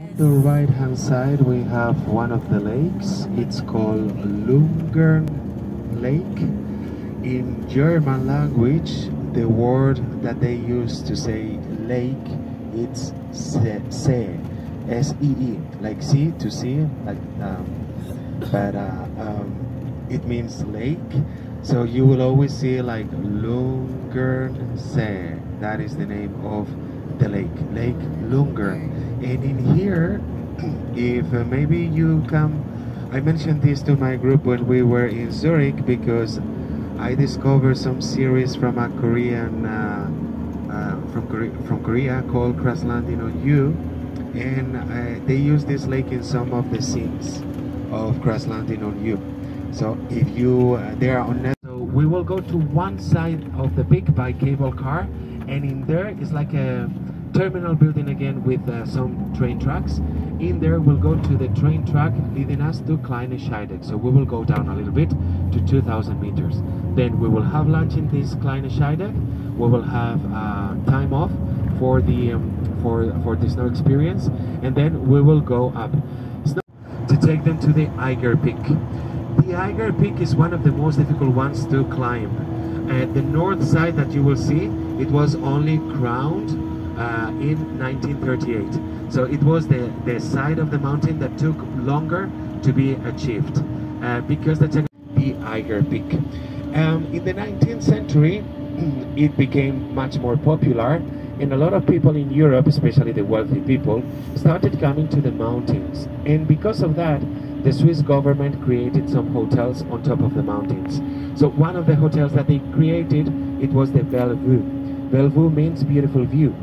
On the right hand side we have one of the lakes. It's called Lungern Lake. In German language, the word that they use to say lake, it's See, S-E-E, like sea to sea, like, it means lake. So you will always see like Lungern See. That is the name of the lake, Lake Lungern. And in here, if maybe you come, I mentioned this to my group when we were in Zurich because I discovered some series from a Korean, from Korea called Crash Landing on You, and they use this lake in some of the scenes of Crash Landing on You. So if you, they are on. So we will go to one side of the peak by cable car, and in there is like a terminal building again with some train tracks. In there we'll go to the train track leading us to Kleine Scheidegg. So we will go down a little bit to 2,000 meters. Then we will have lunch in this Kleine Scheidegg. We will have time off for the for the snow experience, and then we will go up to take them to the Eiger Peak. The Eiger Peak is one of the most difficult ones to climb. At the north side that you will see, it was only crowned in 1938, so it was the side of the mountain that took longer to be achieved because the Eiger Peak. In the 19th century, it became much more popular, and a lot of people in Europe, especially the wealthy people, started coming to the mountains. And because of that, the Swiss government created some hotels on top of the mountains. So one of the hotels that they created, it was the Bellevue. Bellevue means beautiful view.